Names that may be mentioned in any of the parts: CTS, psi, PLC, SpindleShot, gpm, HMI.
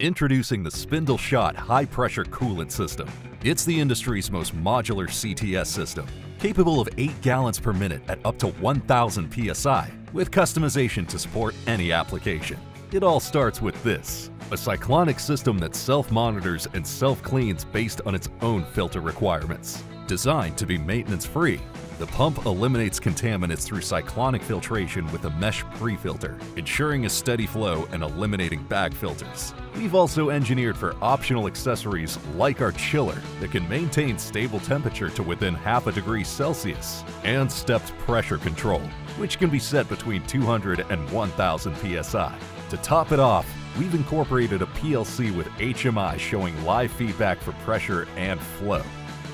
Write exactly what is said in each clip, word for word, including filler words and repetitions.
Introducing the SpindleShot high-pressure coolant system. It's the industry's most modular C T S system, capable of eight gallons per minute at up to one thousand P S I, with customization to support any application. It all starts with this, a cyclonic system that self-monitors and self-cleans based on its own filter requirements. Designed to be maintenance-free, the pump eliminates contaminants through cyclonic filtration with a mesh pre-filter, ensuring a steady flow and eliminating bag filters. We've also engineered for optional accessories like our chiller that can maintain stable temperature to within half a degree Celsius, and stepped pressure control, which can be set between two hundred and one thousand P S I. To top it off, we've incorporated a P L C with H M I showing live feedback for pressure and flow.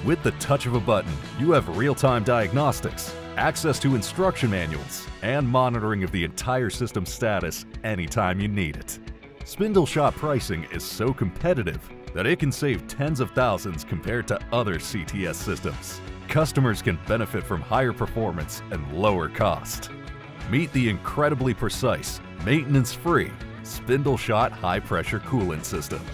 With the touch of a button, you have real-time diagnostics, access to instruction manuals, and monitoring of the entire system status anytime you need it. SpindleShot pricing is so competitive that it can save tens of thousands compared to other C T S systems. Customers can benefit from higher performance and lower cost. Meet the incredibly precise, maintenance-free SpindleShot high-pressure coolant system.